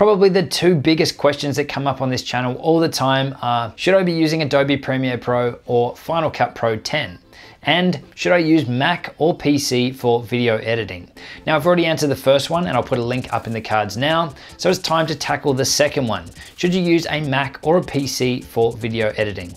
Probably the two biggest questions that come up on this channel all the time are, should I be using Adobe Premiere Pro or Final Cut Pro 10? And should I use Mac or PC for video editing? Now I've already answered the first one and I'll put a link up in the cards now. So it's time to tackle the second one. Should you use a Mac or a PC for video editing?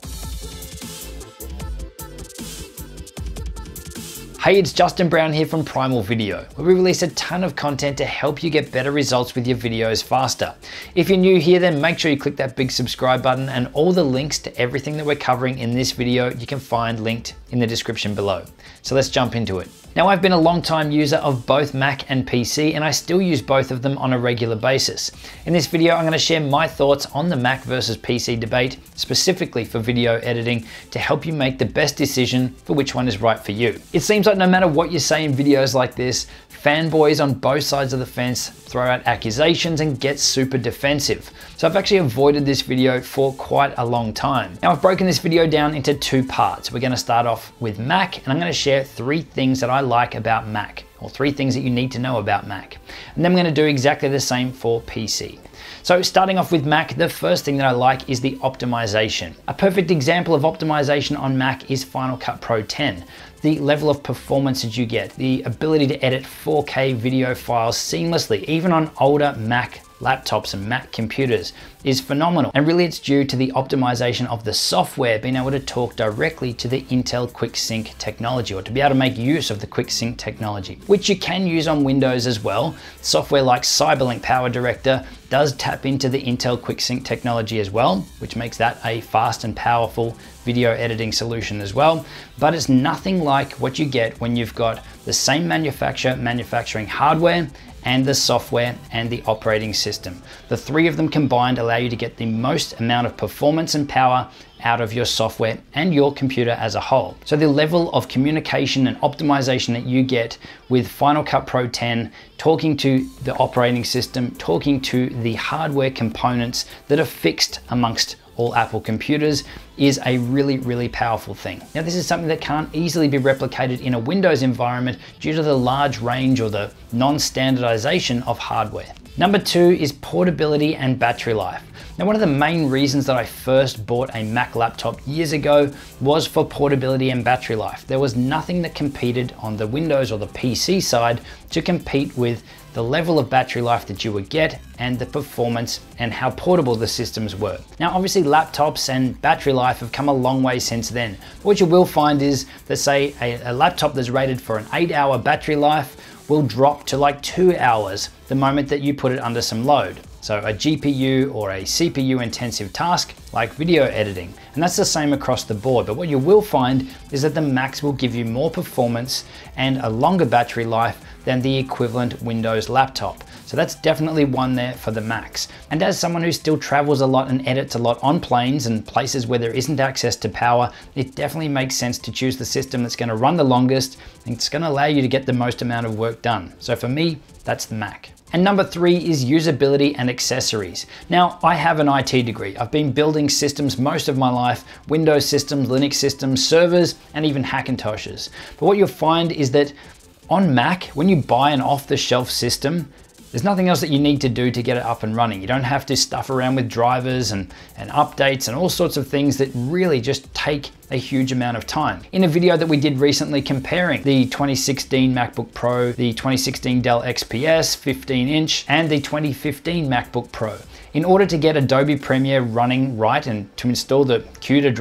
Hey, it's Justin Brown here from Primal Video, where we release a ton of content to help you get better results with your videos faster. If you're new here, then make sure you click that big subscribe button, and all the links to everything that we're covering in this video you can find linked in the description below. So let's jump into it. Now, I've been a long-time user of both Mac and PC, and I still use both of them on a regular basis. In this video, I'm gonna share my thoughts on the Mac versus PC debate, specifically for video editing, to help you make the best decision for which one is right for you. It seems like no matter what you say in videos like this, fanboys on both sides of the fence throw out accusations and get super defensive. So I've actually avoided this video for quite a long time. Now, I've broken this video down into two parts. We're gonna start off with Mac, and I'm gonna share three things that I like about Mac, or three things that you need to know about Mac. And then I'm going to do exactly the same for PC. So starting off with Mac, the first thing that I like is the optimization. A perfect example of optimization on Mac is Final Cut Pro 10. The level of performance that you get, the ability to edit 4K video files seamlessly, even on older Mac laptops and Mac computers, is phenomenal. And really it's due to the optimization of the software being able to talk directly to the Intel Quick Sync technology, or to be able to make use of the Quick Sync technology, which you can use on Windows as well. Software like CyberLink PowerDirector does tap into the Intel Quick Sync technology as well, which makes that a fast and powerful video editing solution as well. But it's nothing like what you get when you've got the same manufacturer manufacturing hardware and the software and the operating system. The three of them combined allow you to get the most amount of performance and power out of your software and your computer as a whole. So the level of communication and optimization that you get with Final Cut Pro 10, talking to the operating system, talking to the hardware components that are fixed amongst all Apple computers, is a really, really powerful thing. Now, this is something that can't easily be replicated in a Windows environment due to the large range or the non-standardization of hardware. Number two is portability and battery life. Now, one of the main reasons that I first bought a Mac laptop years ago was for portability and battery life. There was nothing that competed on the Windows or the PC side to compete with the level of battery life that you would get and the performance and how portable the systems were. Now, obviously laptops and battery life have come a long way since then. But what you will find is that, say, a laptop that's rated for an 8-hour battery life will drop to like 2 hours the moment that you put it under some load. So a GPU or a CPU intensive task like video editing. And that's the same across the board. But what you will find is that the Macs will give you more performance and a longer battery life than the equivalent Windows laptop. So that's definitely one there for the Macs. And as someone who still travels a lot and edits a lot on planes and places where there isn't access to power, it definitely makes sense to choose the system that's gonna run the longest and it's gonna allow you to get the most amount of work done. So for me, that's the Mac. And number three is usability and accessories. Now, I have an IT degree. I've been building systems most of my life, Windows systems, Linux systems, servers, and even Hackintoshes. But what you'll find is that on Mac, when you buy an off-the-shelf system, there's nothing else that you need to do to get it up and running. You don't have to stuff around with drivers and updates and all sorts of things that really just take a huge amount of time. In a video that we did recently comparing the 2016 MacBook Pro, the 2016 Dell XPS 15-inch, and the 2015 MacBook Pro, in order to get Adobe Premiere running right and to install the CUDA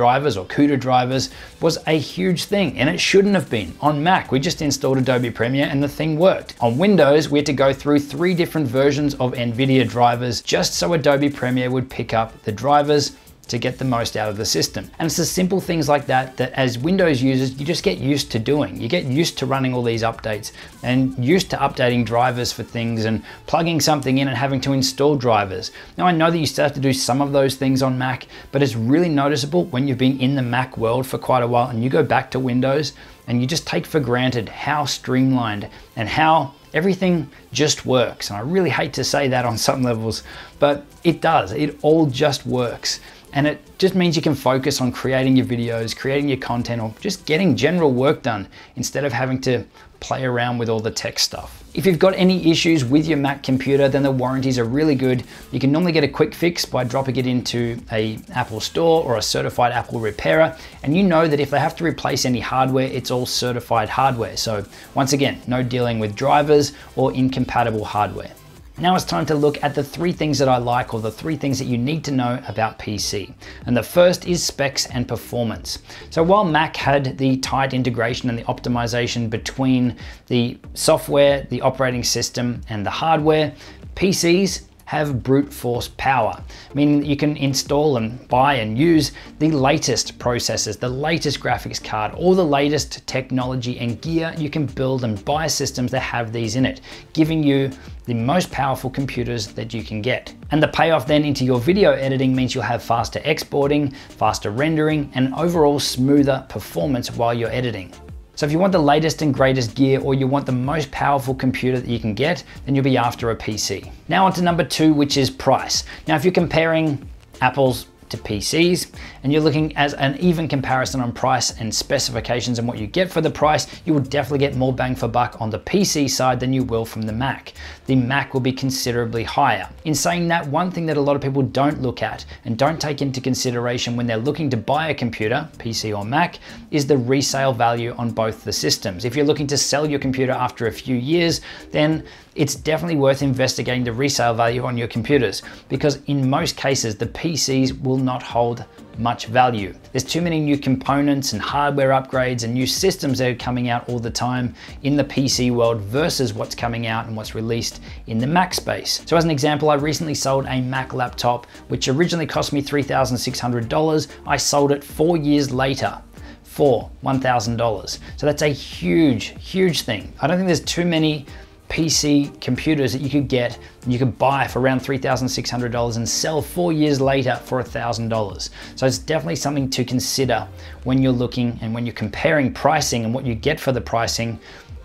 drivers was a huge thing, and it shouldn't have been. On Mac, we just installed Adobe Premiere and the thing worked. On Windows, we had to go through 3 different versions of NVIDIA drivers just so Adobe Premiere would pick up the drivers to get the most out of the system. And it's the simple things like that that as Windows users, you just get used to doing. You get used to running all these updates and used to updating drivers for things and plugging something in and having to install drivers. Now, I know that you still have to do some of those things on Mac, but it's really noticeable when you've been in the Mac world for quite a while and you go back to Windows and you just take for granted how streamlined and how everything just works. And I really hate to say that on some levels, but it does. It all just works. And it just means you can focus on creating your videos, creating your content, or just getting general work done instead of having to play around with all the tech stuff. If you've got any issues with your Mac computer, then the warranties are really good. You can normally get a quick fix by dropping it into an Apple Store or a certified Apple repairer. And you know that if they have to replace any hardware, it's all certified hardware. So once again, no dealing with drivers or incompatible hardware. Now it's time to look at the three things that I like, or the three things that you need to know about PC. And the first is specs and performance. So while Mac had the tight integration and the optimization between the software, the operating system, and the hardware, PCs have brute force power, meaning that you can install and buy and use the latest processors, the latest graphics card, all the latest technology and gear. You can build and buy systems that have these in it, giving you the most powerful computers that you can get. And the payoff then into your video editing means you'll have faster exporting, faster rendering, and overall smoother performance while you're editing. So if you want the latest and greatest gear, or you want the most powerful computer that you can get, then you'll be after a PC. Now onto number two, which is price. Now, if you're comparing Apple's to PCs, and you're looking at an even comparison on price and specifications and what you get for the price, you will definitely get more bang for buck on the PC side than you will from the Mac. The Mac will be considerably higher. In saying that, one thing that a lot of people don't look at and don't take into consideration when they're looking to buy a computer, PC or Mac, is the resale value on both the systems. If you're looking to sell your computer after a few years, then it's definitely worth investigating the resale value on your computers, because in most cases, the PCs will not hold much value. There's too many new components and hardware upgrades and new systems that are coming out all the time in the PC world versus what's coming out and what's released in the Mac space. So as an example, I recently sold a Mac laptop, which originally cost me $3,600. I sold it 4 years later for $1,000. So that's a huge, huge thing. I don't think there's too many PC computers that you could get, you could buy for around $3,600 and sell 4 years later for $1,000. So it's definitely something to consider when you're looking and when you're comparing pricing and what you get for the pricing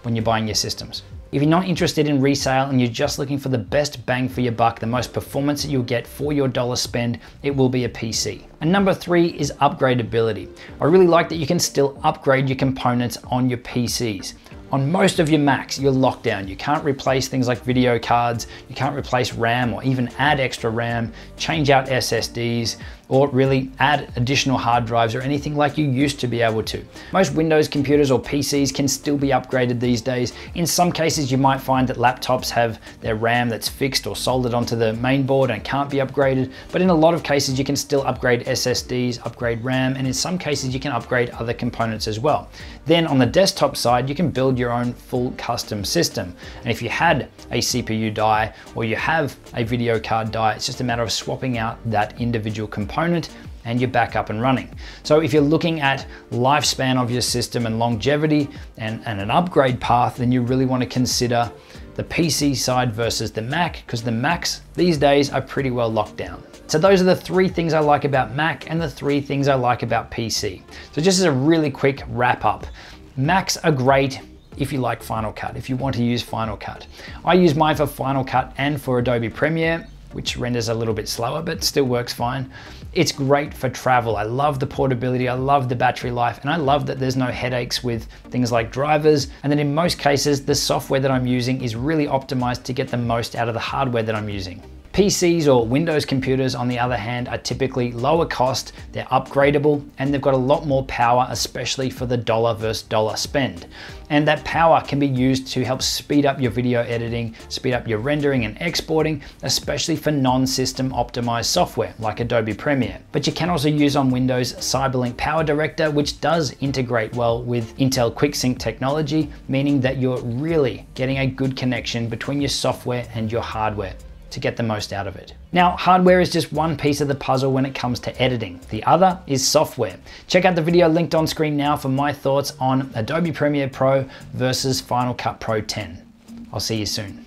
when you're buying your systems. If you're not interested in resale and you're just looking for the best bang for your buck, the most performance that you'll get for your dollar spend, it will be a PC. And number three is upgradability. I really like that you can still upgrade your components on your PCs. On most of your Macs, you're locked down. You can't replace things like video cards, you can't replace RAM or even add extra RAM, change out SSDs, or really add additional hard drives or anything like you used to be able to. Most Windows computers or PCs can still be upgraded these days. In some cases, you might find that laptops have their RAM that's fixed or soldered onto the main board and can't be upgraded. But in a lot of cases, you can still upgrade SSDs, upgrade RAM, and in some cases, you can upgrade other components as well. Then on the desktop side, you can build your own full custom system. And if you had a CPU die or you have a video card die, it's just a matter of swapping out that individual component and you're back up and running. So if you're looking at lifespan of your system and longevity and an upgrade path, then you really want to consider the PC side versus the Mac, because the Macs these days are pretty well locked down. So those are the three things I like about Mac and the three things I like about PC. So just as a really quick wrap up, Macs are great if you like Final Cut, if you want to use Final Cut. I use mine for Final Cut and for Adobe Premiere, which renders a little bit slower, but still works fine. It's great for travel. I love the portability, I love the battery life, and I love that there's no headaches with things like drivers, and then in most cases, the software that I'm using is really optimized to get the most out of the hardware that I'm using. PCs or Windows computers, on the other hand, are typically lower cost, they're upgradable, and they've got a lot more power, especially for the dollar versus dollar spend. And that power can be used to help speed up your video editing, speed up your rendering and exporting, especially for non-system optimized software like Adobe Premiere. But you can also use on Windows CyberLink PowerDirector, which does integrate well with Intel Quick Sync technology, meaning that you're really getting a good connection between your software and your hardware to get the most out of it. Now, hardware is just one piece of the puzzle when it comes to editing. The other is software. Check out the video linked on screen now for my thoughts on Adobe Premiere Pro versus Final Cut Pro 10. I'll see you soon.